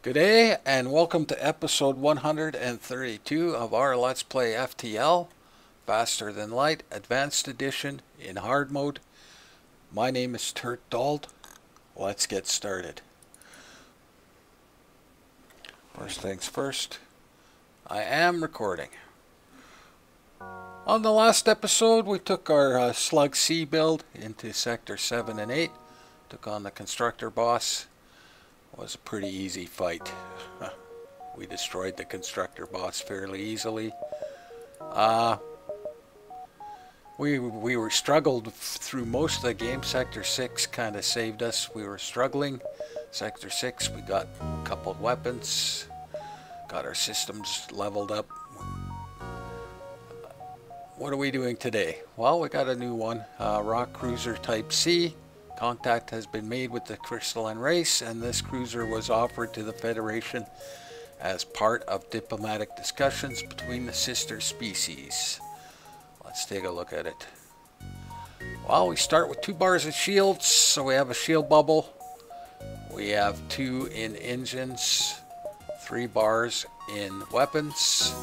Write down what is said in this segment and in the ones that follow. Good day and welcome to episode 132 of our Let's Play FTL Faster Than Light Advanced Edition in hard mode. My name is Tert Dald. Let's get started. First things first, I am recording. On the last episode we took our Slug C build into Sector 7 and 8, took on the Constructor Boss. Was a pretty easy fight. We destroyed the Constructor Boss fairly easily. We were struggled through most of the game. Sector 6 kind of saved us. We were struggling. Sector 6, we got coupled weapons, got our systems leveled up. What are we doing today? Well, we got a new one, Rock Cruiser Type-C. Contact has been made with the crystalline race, and this cruiser was offered to the Federation as part of diplomatic discussions between the sister species. Let's take a look at it. Well, we start with 2 bars of shields, so we have a shield bubble. We have 2 in engines, 3 bars in weapons.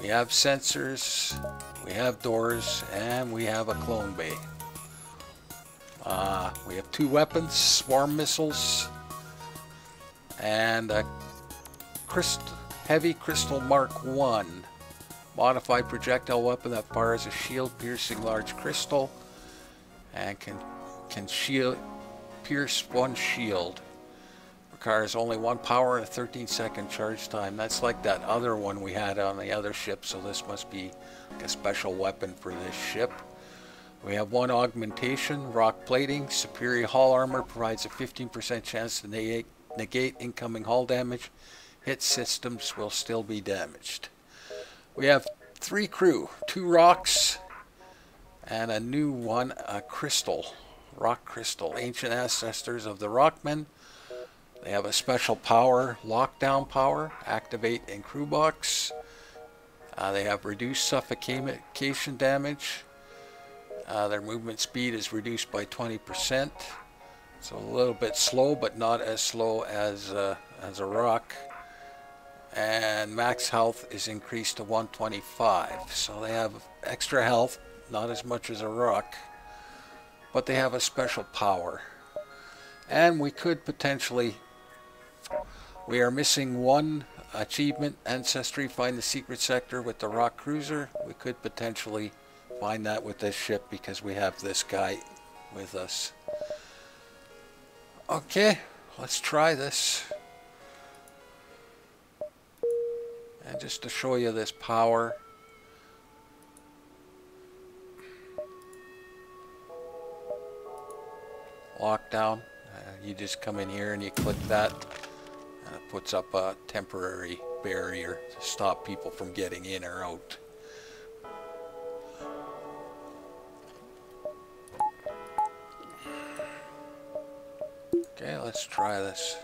We have sensors, we have doors, and we have a clone bay. We have 2 weapons, swarm missiles, and a heavy crystal Mark I, modified projectile weapon that fires a shield-piercing large crystal and can pierce 1 shield. Requires only 1 power and a 13-second charge time. That's like that other one we had on the other ship, so this must be like a special weapon for this ship. We have 1 augmentation, rock plating. Superior hull armor provides a 15% chance to negate incoming hull damage. Hit systems will still be damaged. We have 3 crew, 2 rocks, and a new one, a crystal, rock crystal. Ancient ancestors of the Rockmen. They have a special power, lockdown power, activate in crew box. They have reduced suffocation damage. Their movement speed is reduced by 20%, so a little bit slow, but not as slow as a rock. And max health is increased to 125, so they have extra health, not as much as a rock, but they have a special power. And we could potentially, we are missing 1 achievement, Ancestry, find the secret sector with the Rock Cruiser. We could potentially find that with this ship because we have this guy with us. Okay, let's try this. And just to show you this power, lockdown, you just come in here and you click that and it puts up a temporary barrier to stop people from getting in or out. Okay, let's try this.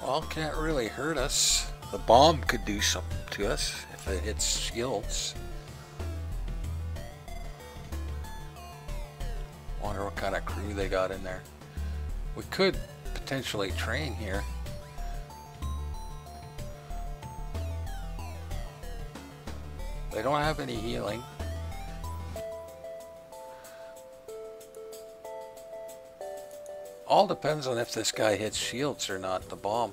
Well, can't really hurt us. The bomb could do something to us if it hits shields. Wonder what kind of crew they got in there. We could potentially train here. They don't have any healing. All depends on if this guy hits shields or not, the bomb.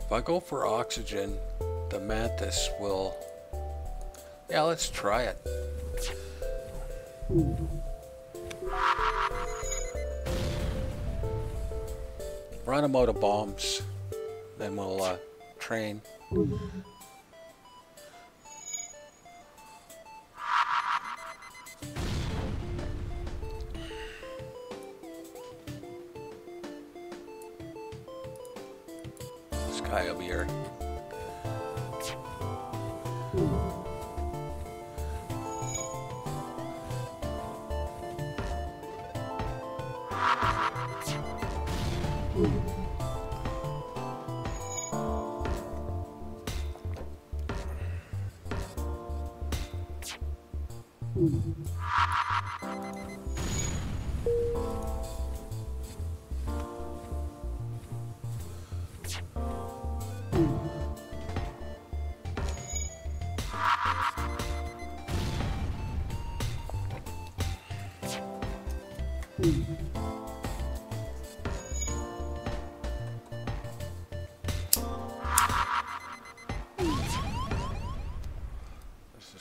If I go for oxygen, the mantis will... Yeah, let's try it. Run them out of bombs, then we'll train. This guy over here. This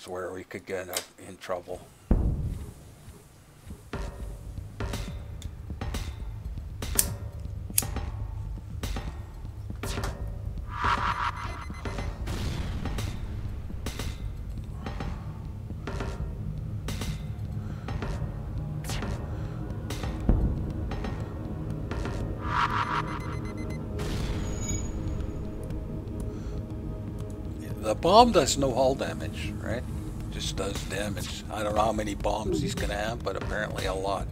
is where we could get up in trouble. Bomb does no hull damage, right? Just does damage. I don't know how many bombs he's gonna have, but apparently a lot.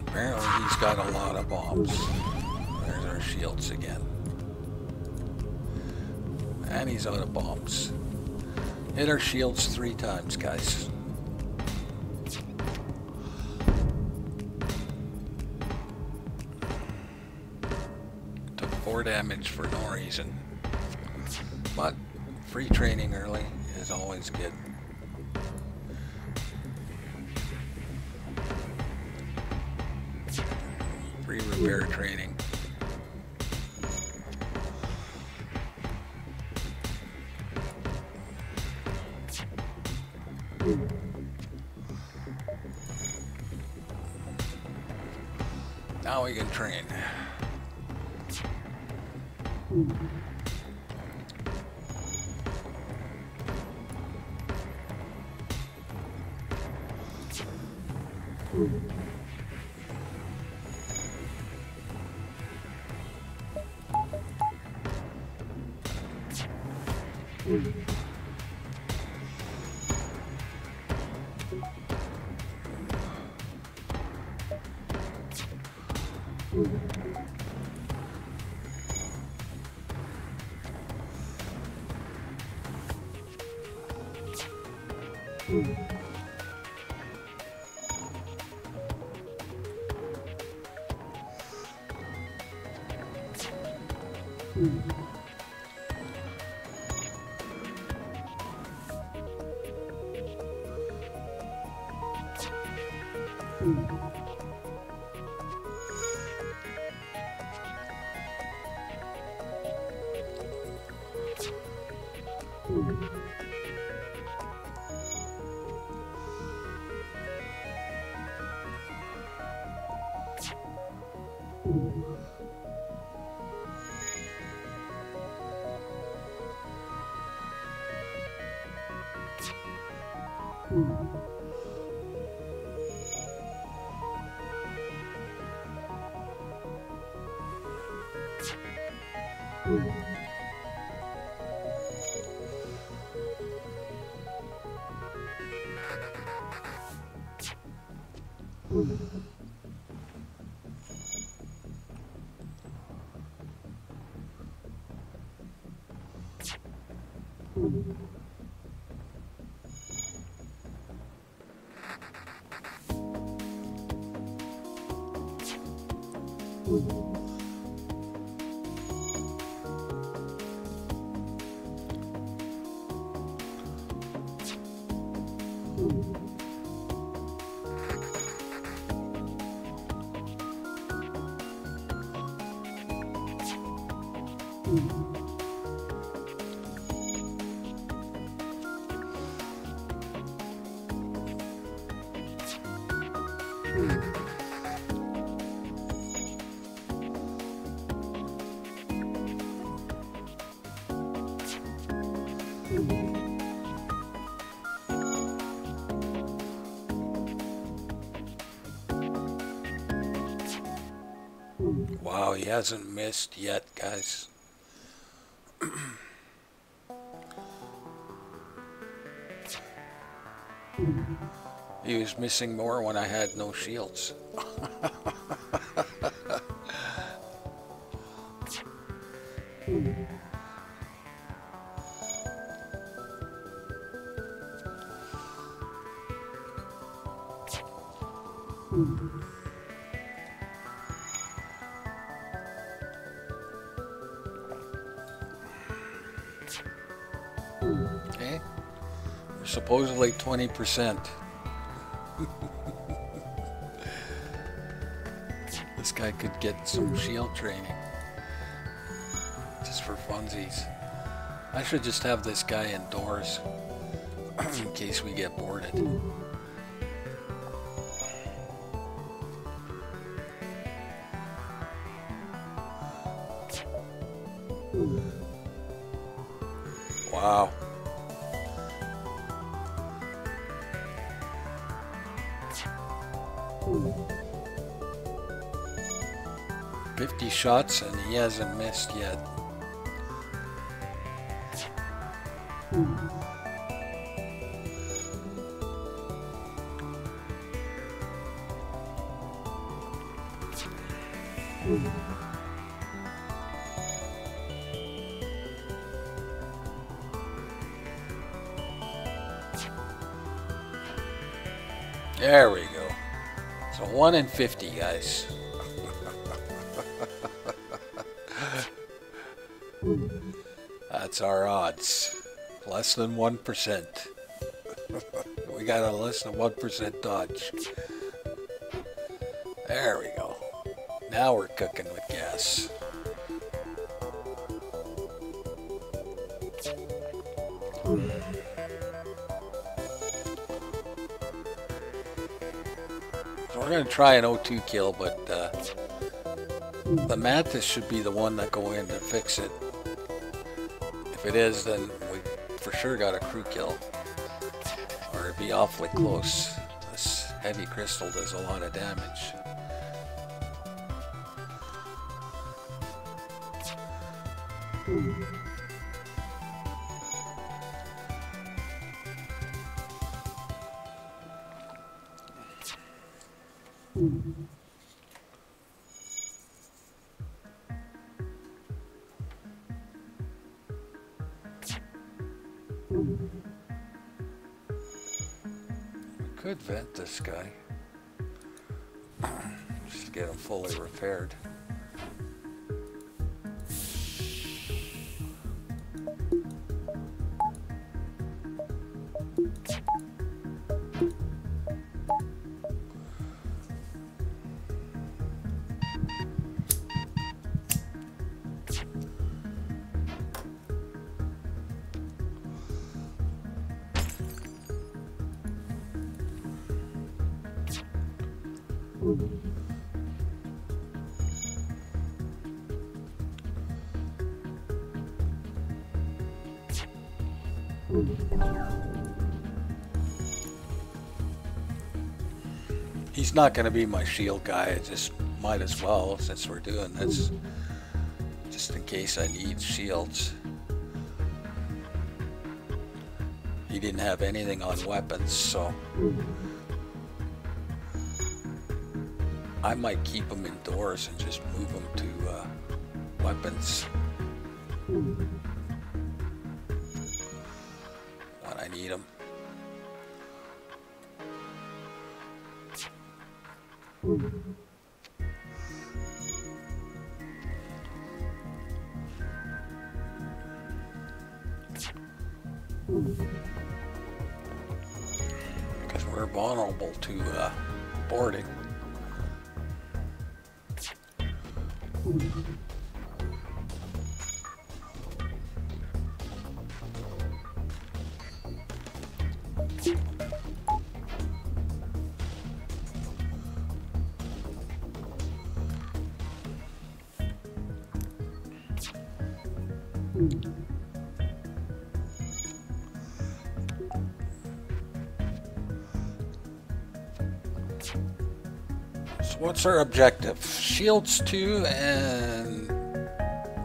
Apparently he's got a lot of bombs. There's our shields again. And he's out of bombs. Hit our shields 3 times, guys. Took 4 damage for no reason. But free training early is always good. Free repair training. Now we can train. Wow, he hasn't missed yet, guys. He was missing more when I had no shields. Okay, we're supposedly 20%. This guy could get some shield training just for funsies. I should just have this guy indoors in case we get boarded. Wow. Shots and he hasn't missed yet. There we go. So 1 in 50, guys. That's our odds. Less than 1%. We got a less than 1% dodge. There we go. Now we're cooking with gas. So we're going to try an O2 kill, but the Mantis should be the one that go in to fix it. If it is, then we for sure got a crew kill, or it'd be awfully close. This heavy crystal does a lot of damage. Guy. Just get him fully repaired. He's not going to be my shield guy. I just might as well, since we're doing this, just in case I need shields. He didn't have anything on weapons, so I might keep him indoors and just move him to weapons when I need him. Because we're vulnerable to boarding. What's our objective? Shields 2 and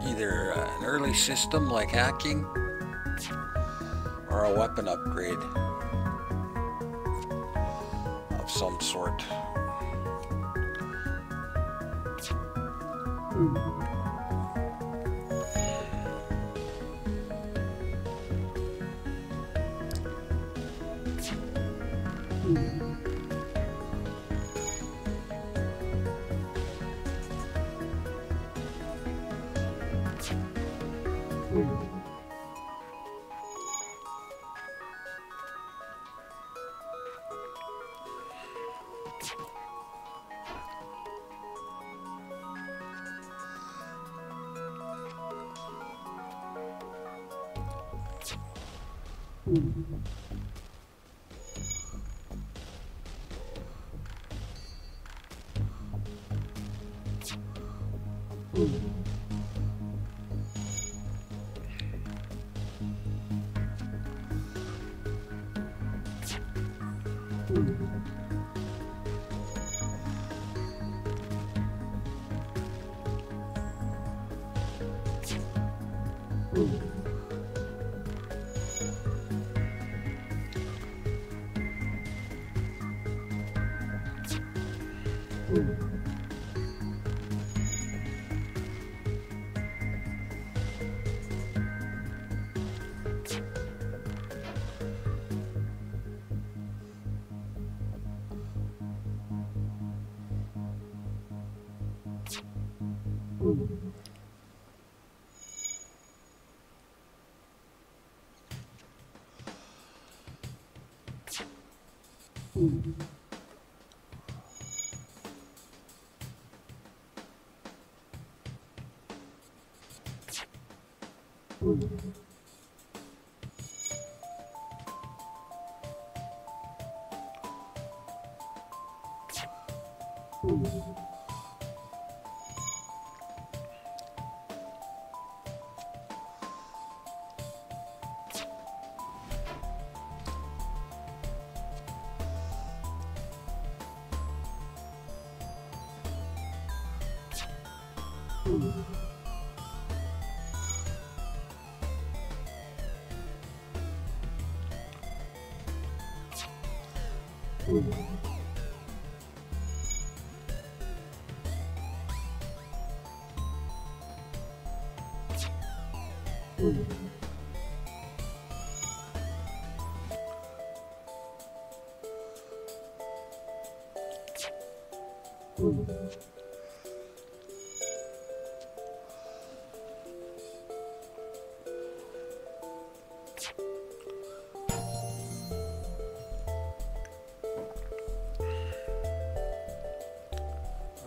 either an early system like hacking or a weapon upgrade of some sort.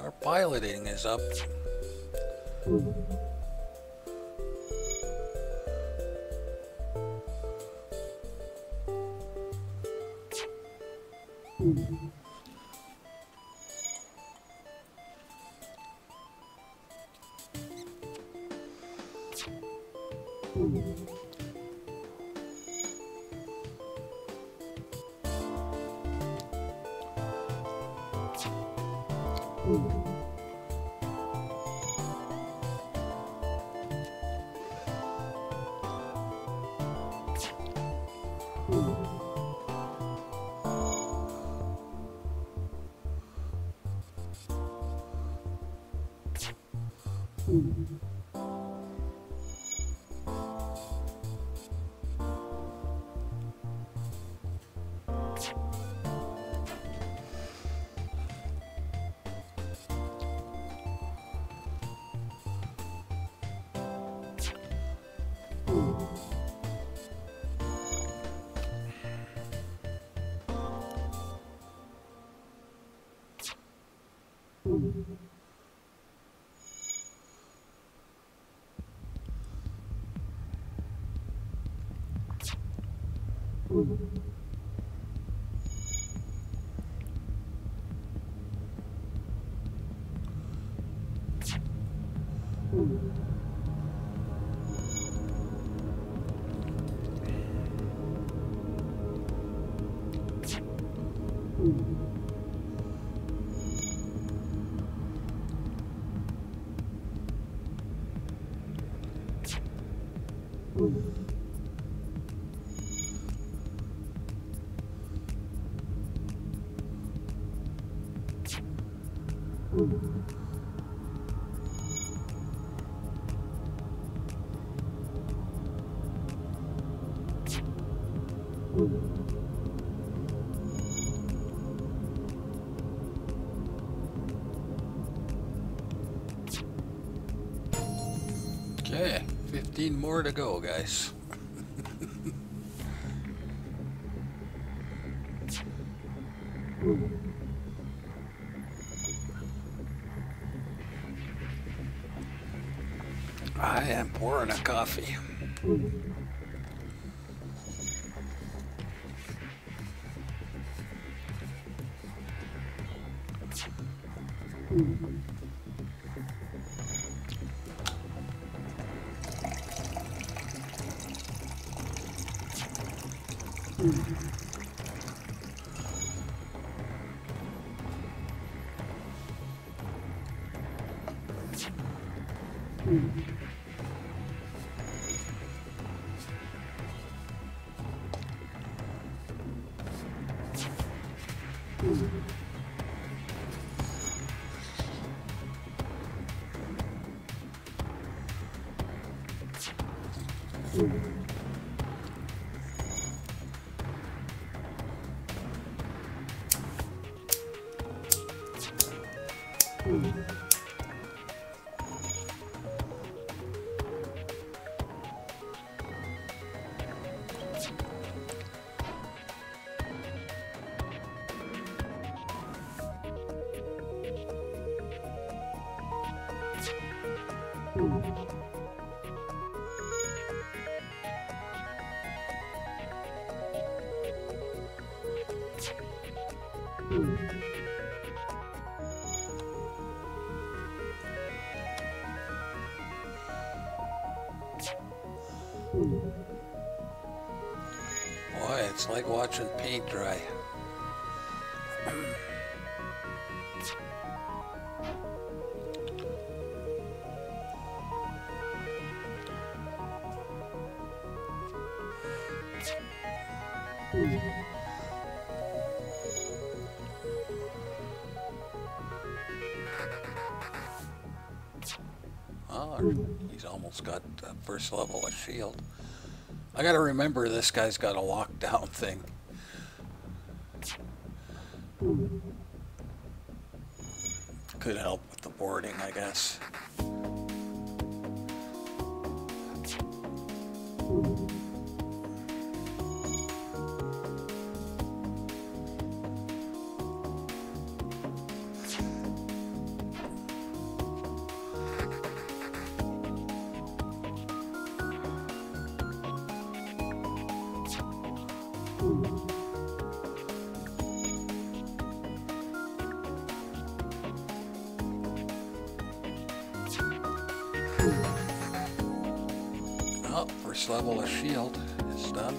Our piloting is up. Okay, 15 more to go, guys. I am pouring a coffee. It's like watching paint dry. Oh, he's almost got the first level of shield. I gotta remember this guy's got a lockdown thing. Could help with the boarding, I guess. Level of shield is done.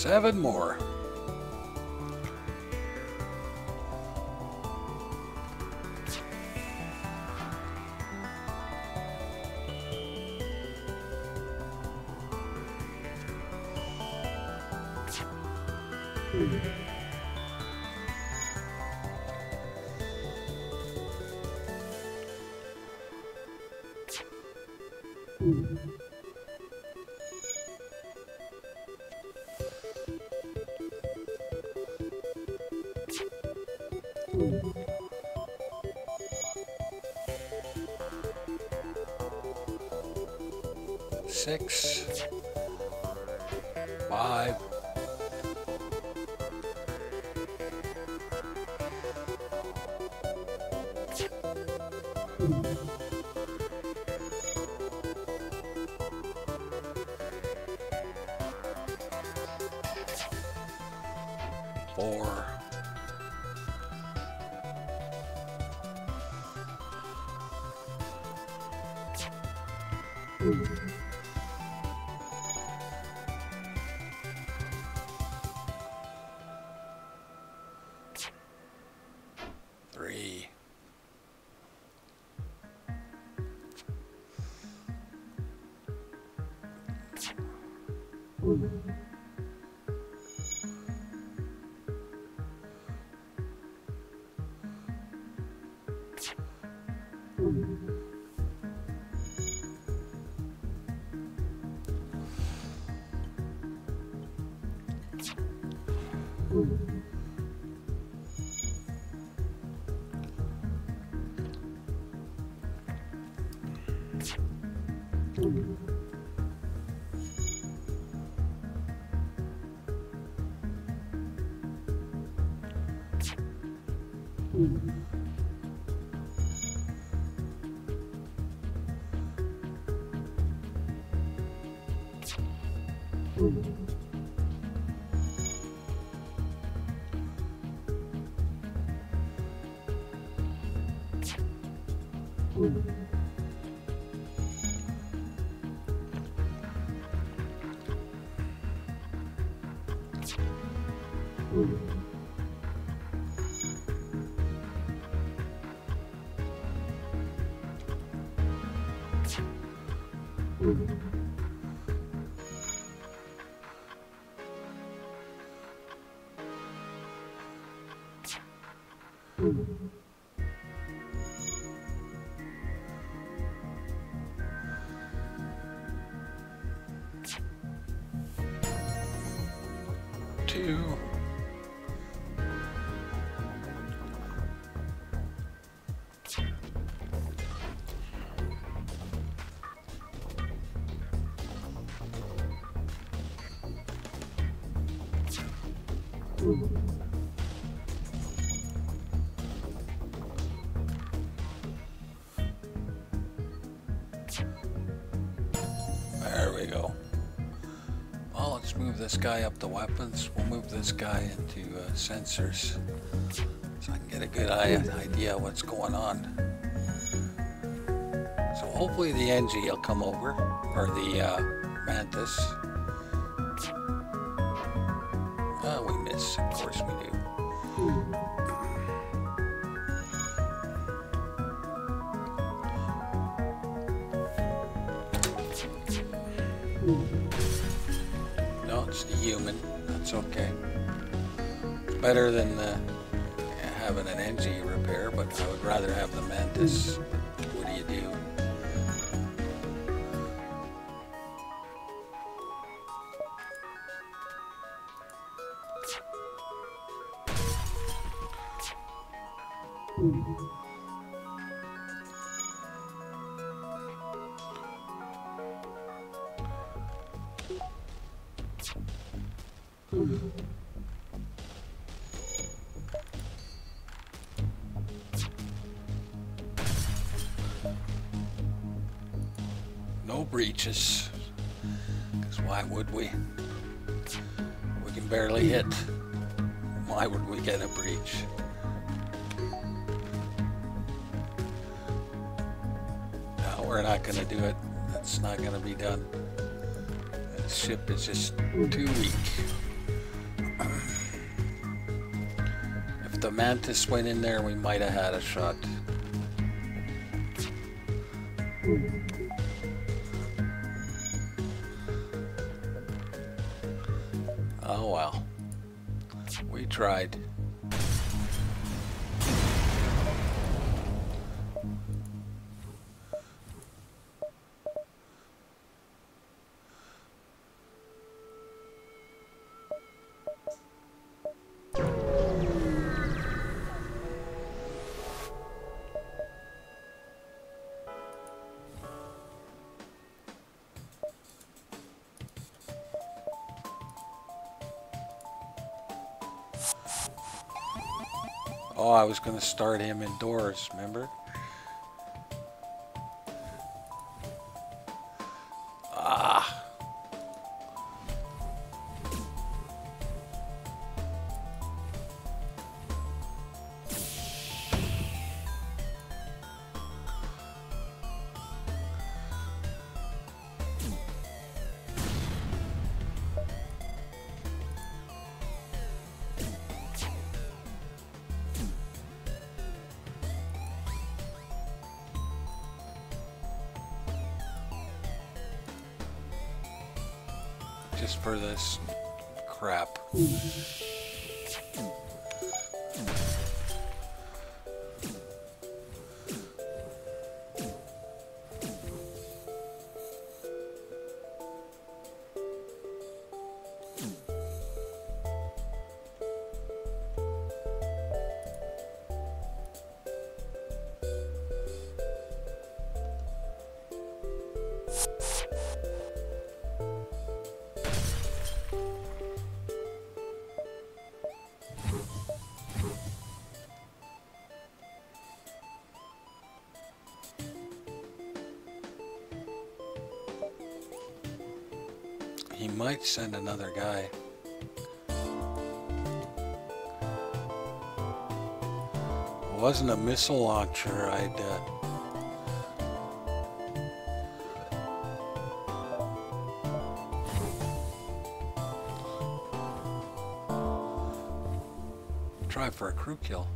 7 more. This guy up the weapons. We'll move this guy into sensors so I can get a good idea what's going on. So hopefully the NG will come over, or the Mantis. Oh, we miss. Of course we do. Better than having an NG repair, but I would rather have the Mantis. What do you do? Breaches, because why would we? We can barely hit. Why would we get a breach? No, we're not going to do it. That's not going to be done. That ship is just too weak. If the mantis went in there, we might have had a shot. Oh well. We tried. Oh, I was going to start him indoors, remember? Ah! Just for this crap. He might send another guy. If it wasn't a missile launcher, I'd try for a crew kill.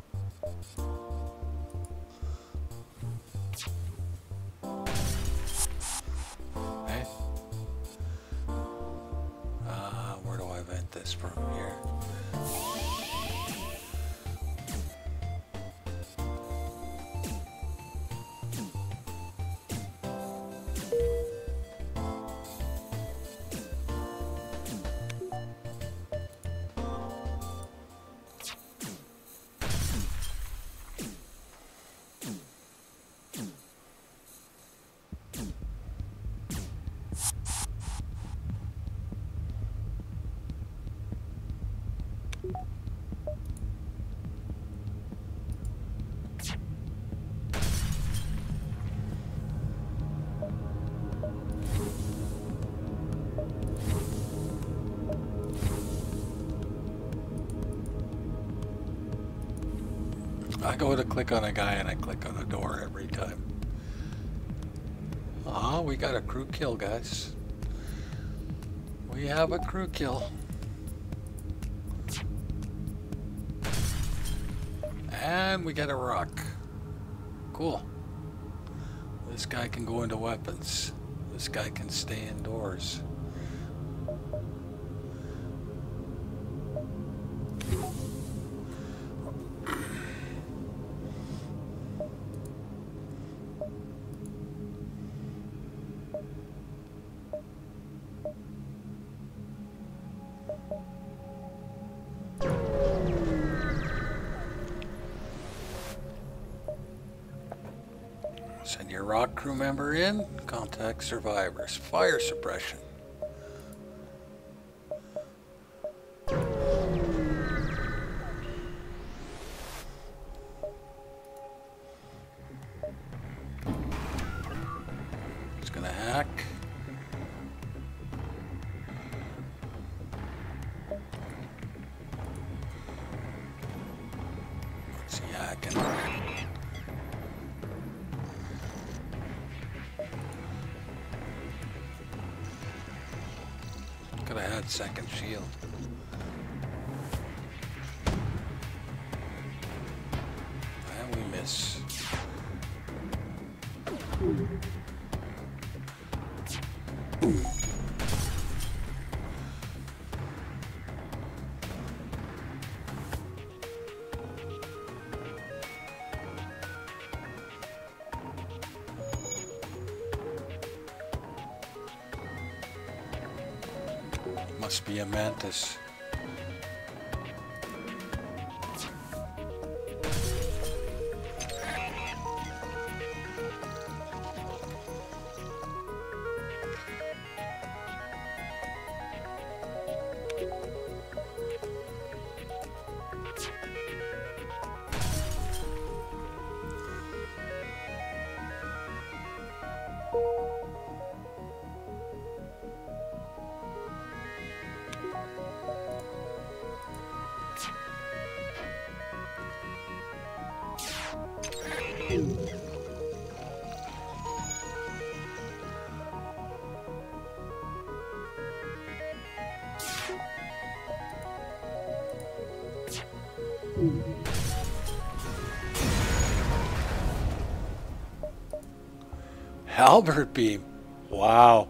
I go to click on a guy and I click on a door every time. Ah, we got a crew kill, guys. We have a crew kill. And we get a rock. Cool. This guy can go into weapons. This guy can stay indoors. Send your rock crew member in. Contact survivors. Fire suppression. It's gonna hack. Let's see hacking. Second shield. Must be a mantis. Halberd Beam. Wow.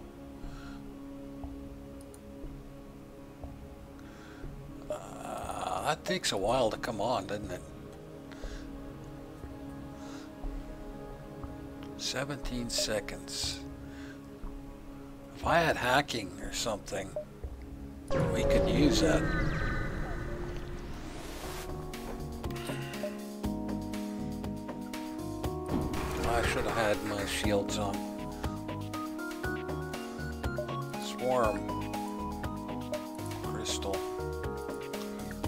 That takes a while to come on, doesn't it? 17 seconds. If I had hacking or something, we could use that. I should have had my shields on. Swarm crystal.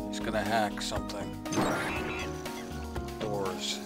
He's gonna hack something. Doors.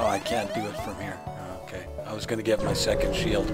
Oh, I can't do it from here. Okay, I was gonna get my second shield.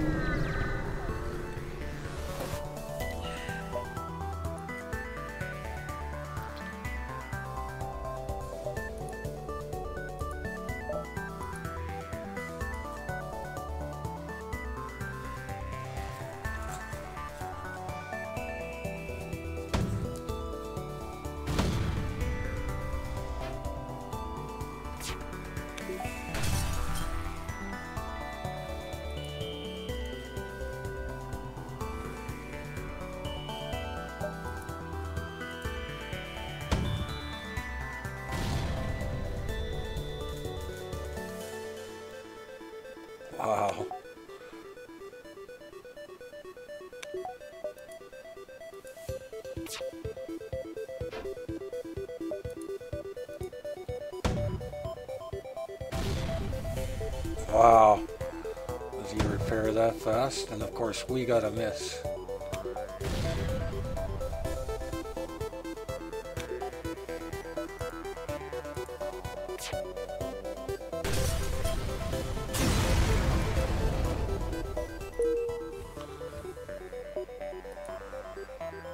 Wow. Wow. Does he repair that fast? And of course we got a miss.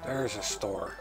There's a store.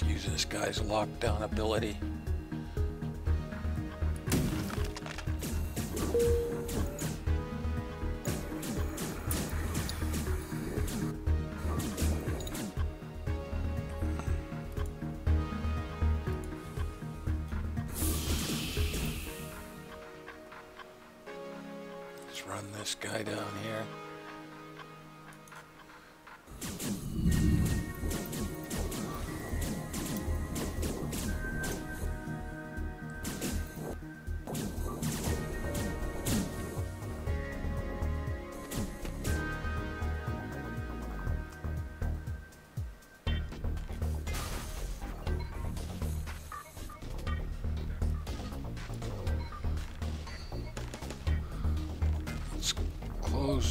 Let's use this guy's lockdown ability. Let's run this guy down here.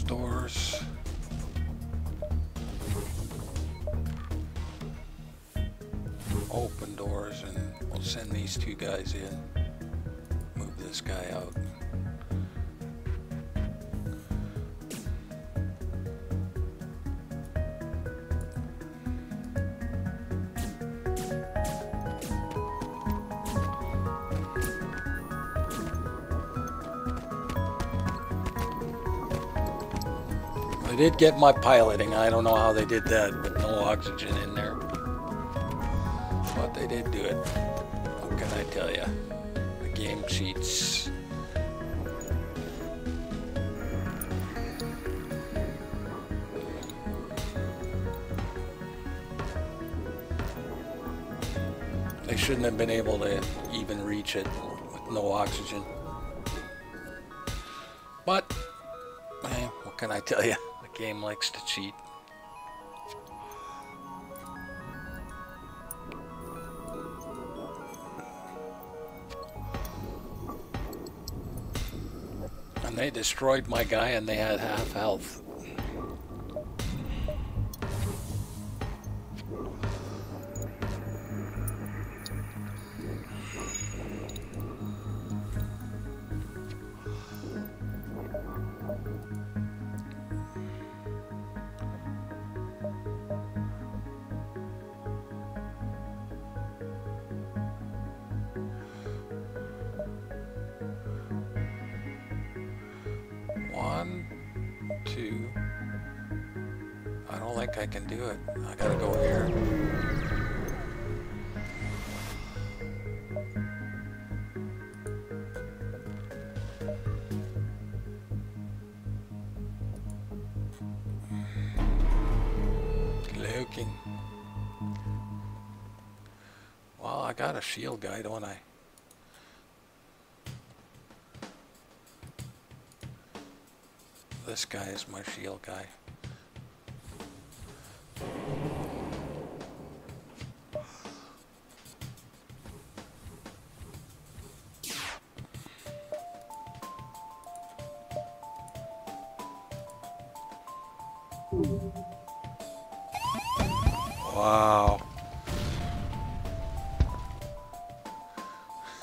Doors. Open doors, and we'll send these two guys in. Move this guy out. I did get my piloting. I don't know how they did that with no oxygen in there, but they did do it. What can I tell you? The game cheats. They shouldn't have been able to even reach it with no oxygen. But, eh, what can I tell you? Game likes to cheat. And they destroyed my guy and they had half health. I can do it. I gotta go here. Looking. Well, I got a shield guy, don't I? This guy is my shield guy. Wow.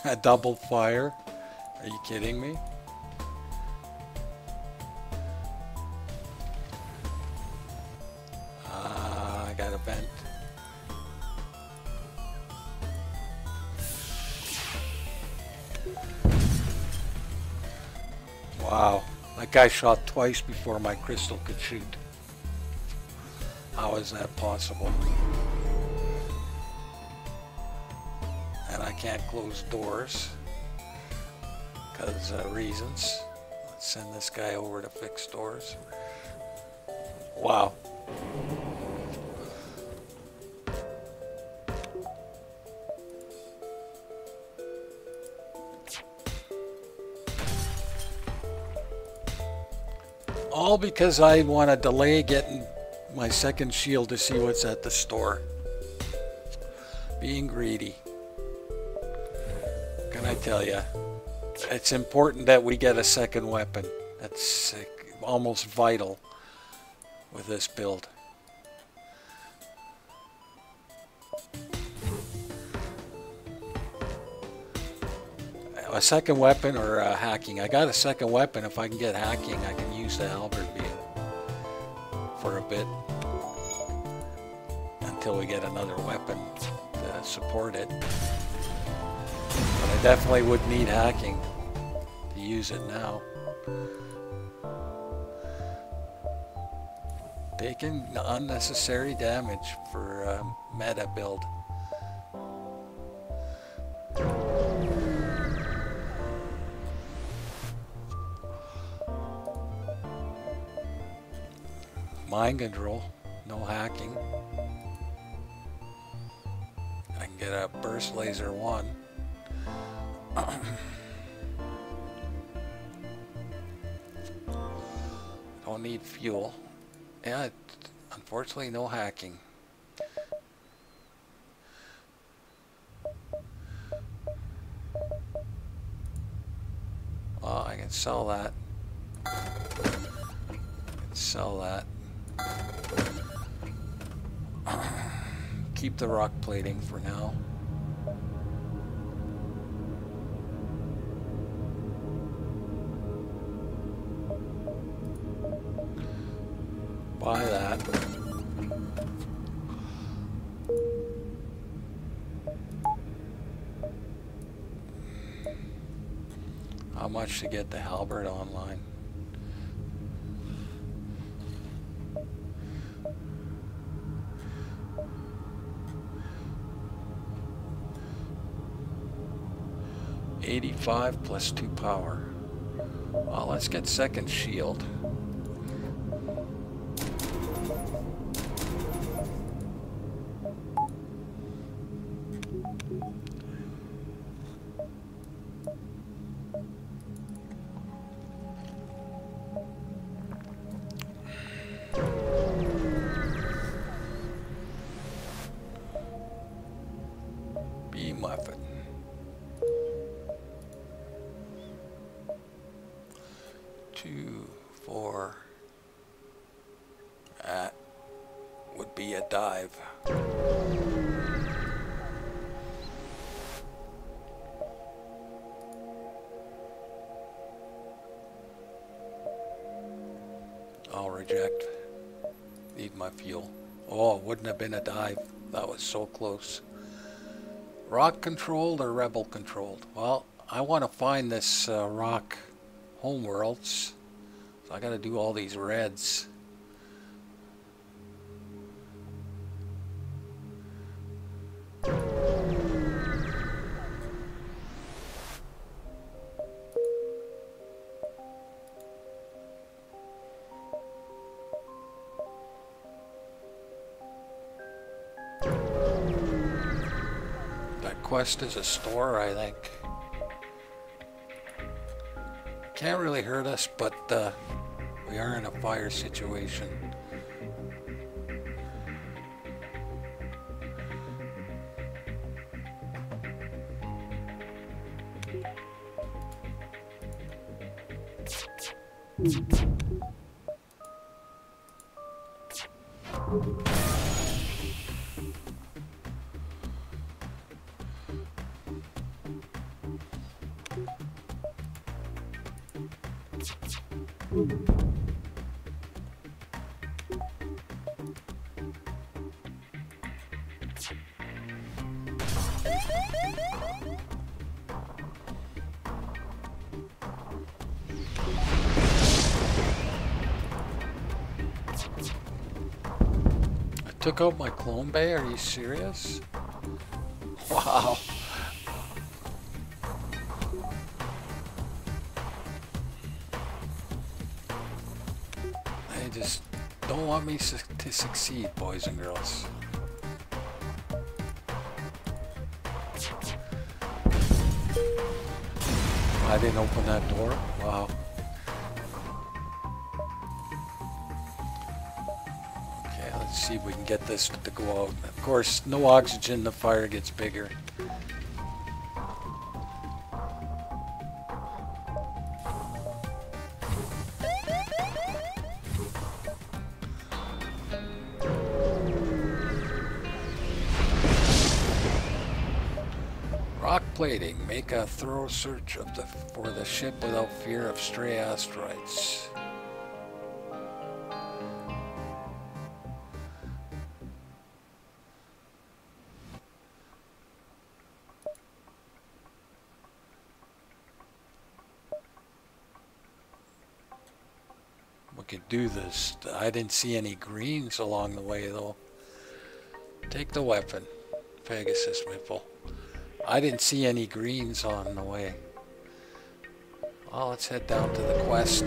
A double fire? Are you kidding me? Ah, I got a vent. Wow. That guy shot twice before my crystal could shoot. How is that possible? And I can't close doors because reasons. Let's send this guy over to fix doors. Wow. All because I want to delay getting my second shield to see what's at the store. Being greedy. What can I tell you? It's important that we get a second weapon. That's almost vital with this build. A second weapon or hacking. I got a second weapon. If I can get hacking, I can use the Halberd Beam for a bit until we get another weapon to that support it. But I definitely would need hacking to use it now. Taking unnecessary damage for meta build. Mind control, no hacking. I can get a burst laser 1. Don't need fuel. Yeah, unfortunately no hacking. Oh, I can sell that. Keep the rock plating for now. Buy that. How much to get the Halberd online? $85 plus 2 power. Well, let's get second shield. Been a dive. That was so close. Rock controlled or rebel controlled? Well, I want to find this rock homeworlds, so I got to do all these reds. Quest is a store, I think. Can't really hurt us, but we are in a fire situation. Took out my clone bay? Are you serious? Wow. They just don't want me to succeed, boys and girls. I didn't open that door. Wow. See if we can get this to go out. Of course, no oxygen, the fire gets bigger. Rock plating. Make a thorough search of for the ship without fear of stray asteroids. we could do this. I didn't see any greens along the way though. Take the weapon, Pegasus Miffle. I didn't see any greens on the way. Well, let's head down to the quest.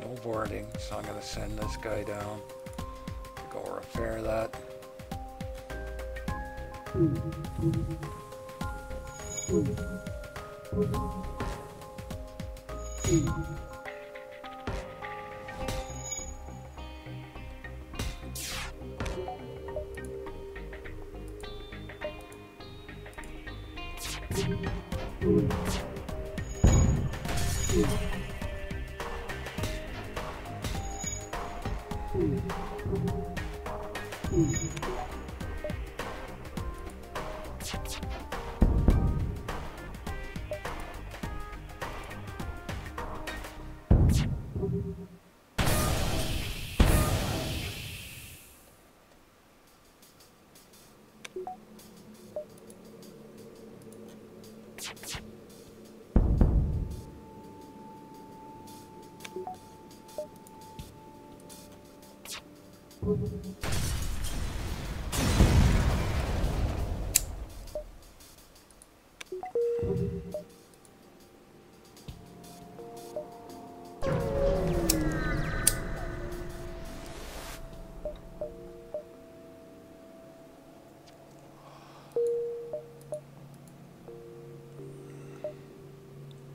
No boarding, so I'm gonna send this guy down to go repair that.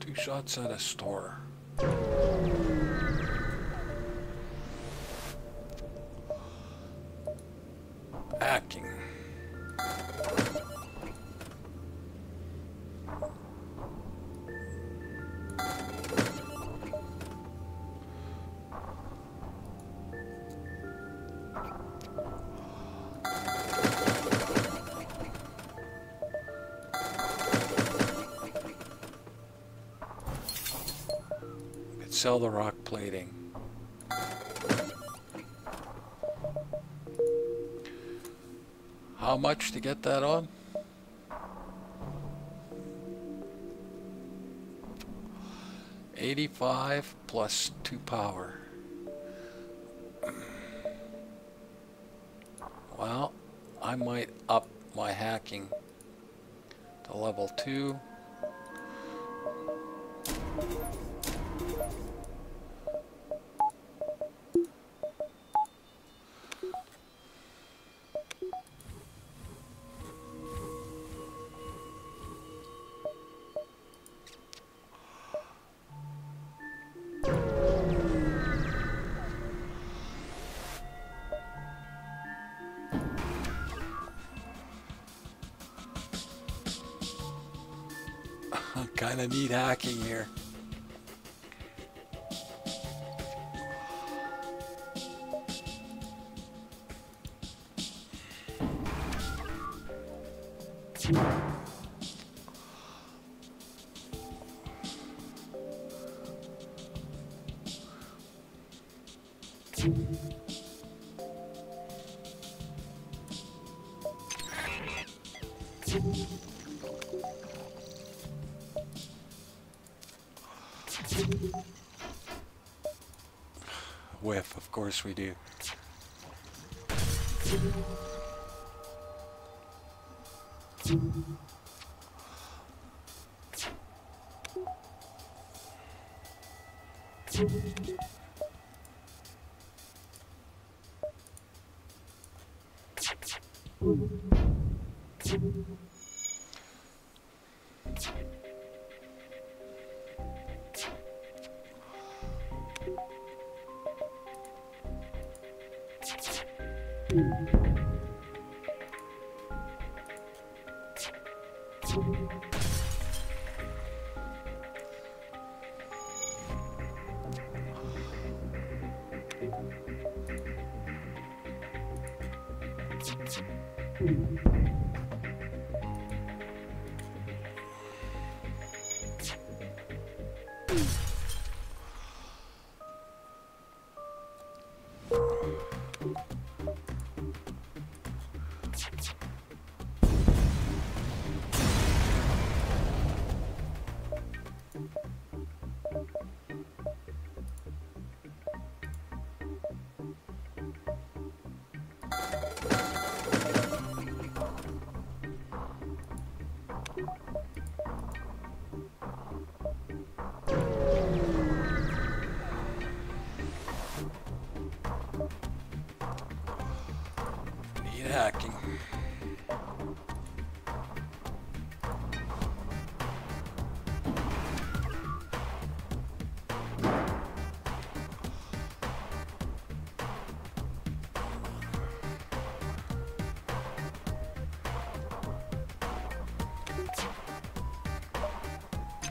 Two shots at a store. Sell the rock plating. How much to get that on? $85 plus 2 power. Well, I might up my hacking to level 2. I need hacking here. Whiff, of course we do.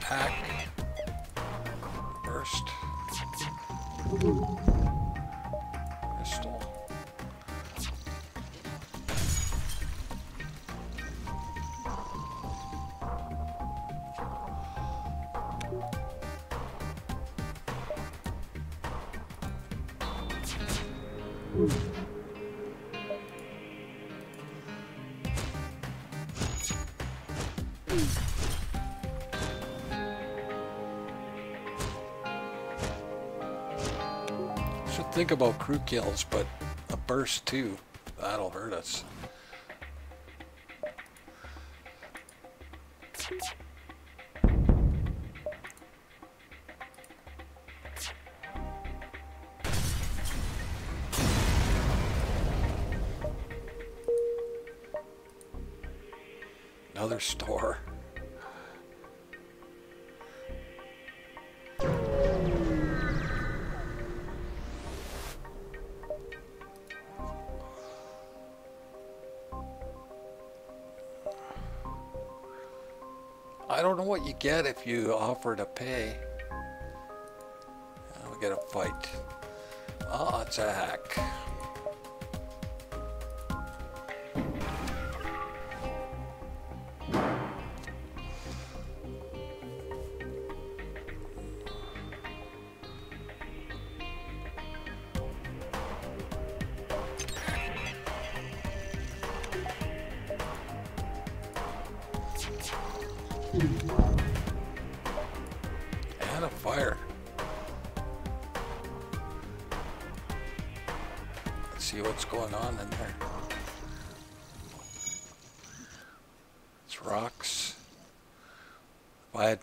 attack. Burst. Crystal. Think about crew kills, but a burst too, that'll hurt us. Another store. You get if you offer to pay. We got a fight. Oh, it's a hack.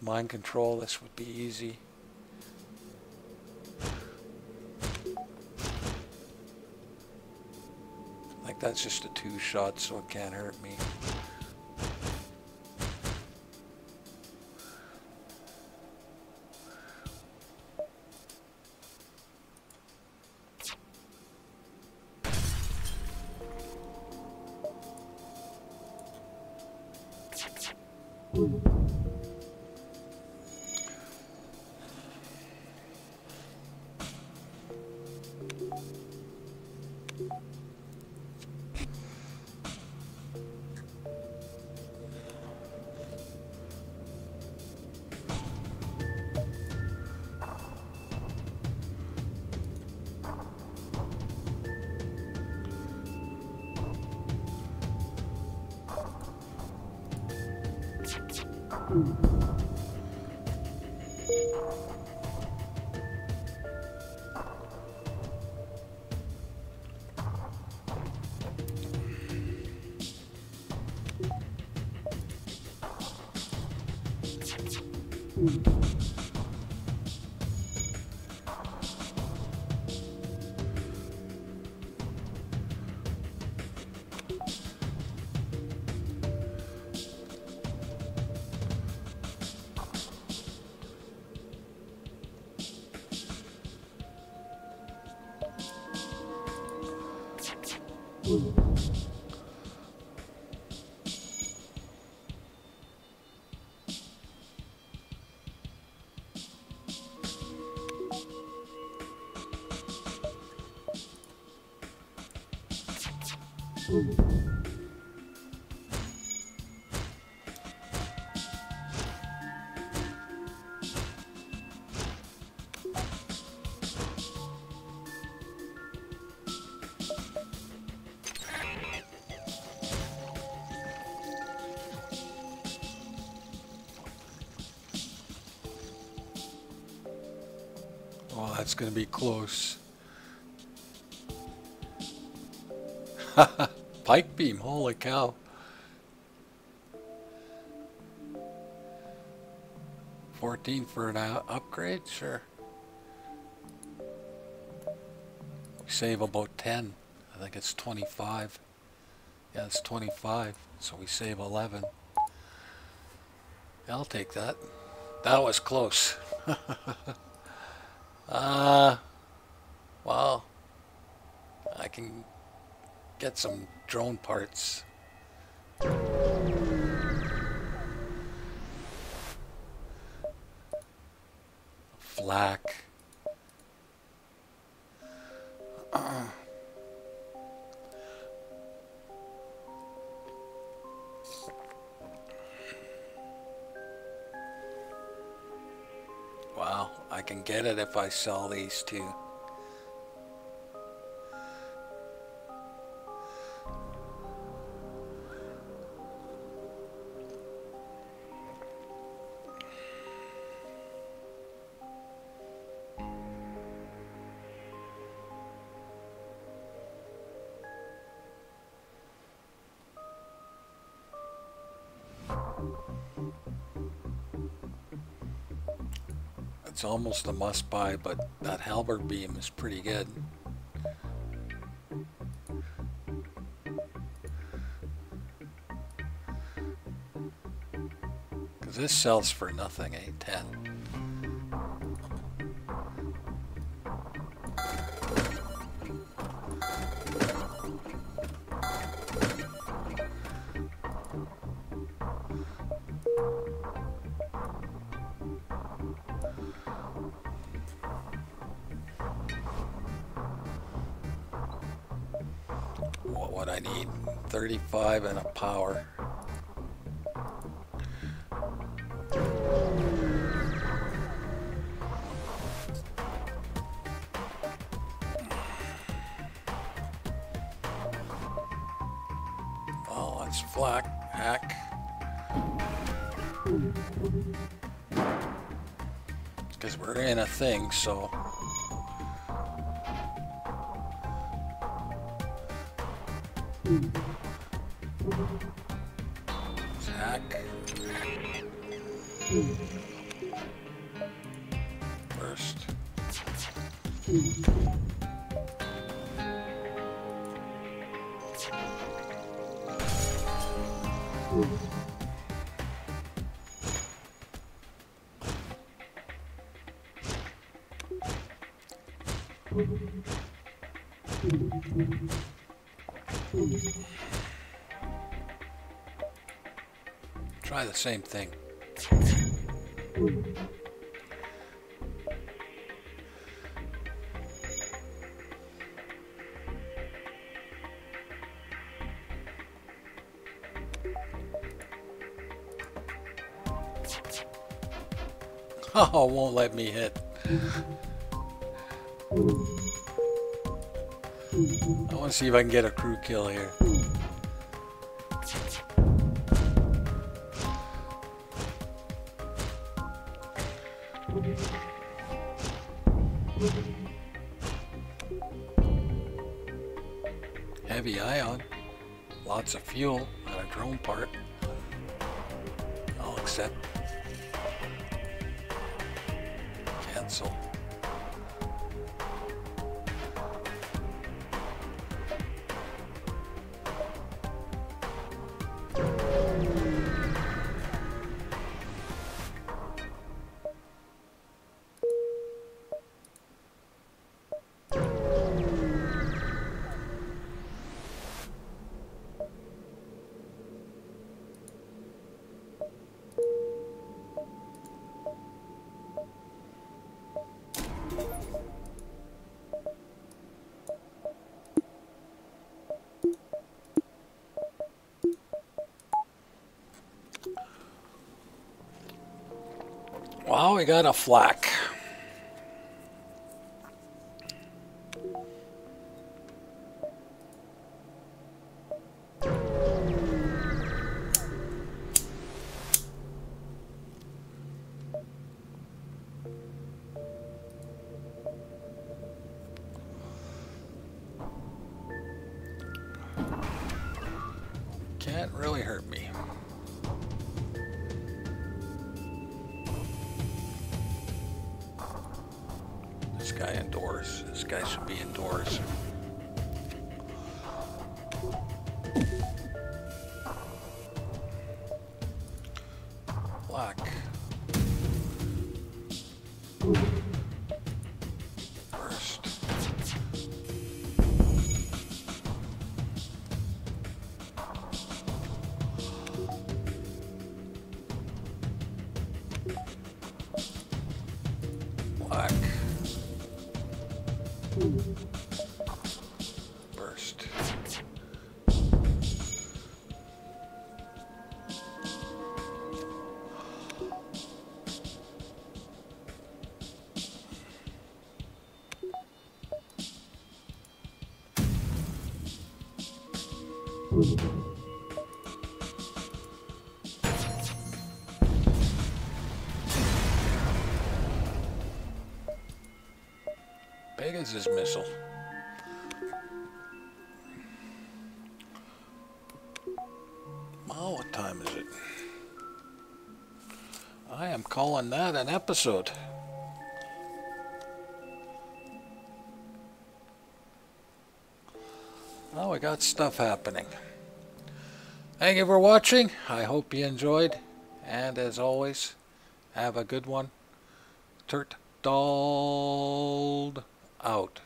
Mind control, this would be easy. Like that's just a two shot, so it can't hurt me. Oh, that's going to be close. Pike beam, holy cow. $14 for an upgrade, sure. Save about 10. I think it's 25. Yeah, it's 25, so we save 11. I'll take that. That was close. Wow. I can get some drone parts. flak. Wow, I can get it if I sell these two. It's almost a must-buy, but that Halberd Beam is pretty good. Because this sells for nothing, 810. What I need, 35 and a power. Oh, that's flak, hack. Because we're in a thing, so. Hack. Burst. Try the same thing. Oh, won't let me hit. I want to see if I can get a crew kill here. Heavy ion, lots of fuel, and a drone part. I'll accept. Cancel. Wow, we got a flak. Can't really hurt me. Guy indoors. This guy should be indoors. Black. Burst. Black. Burst. Pegasus Missile. Well, what time is it? I am calling that an episode. Now we got stuff happening. Thank you for watching. I hope you enjoyed. And as always, have a good one. Tert Dald out.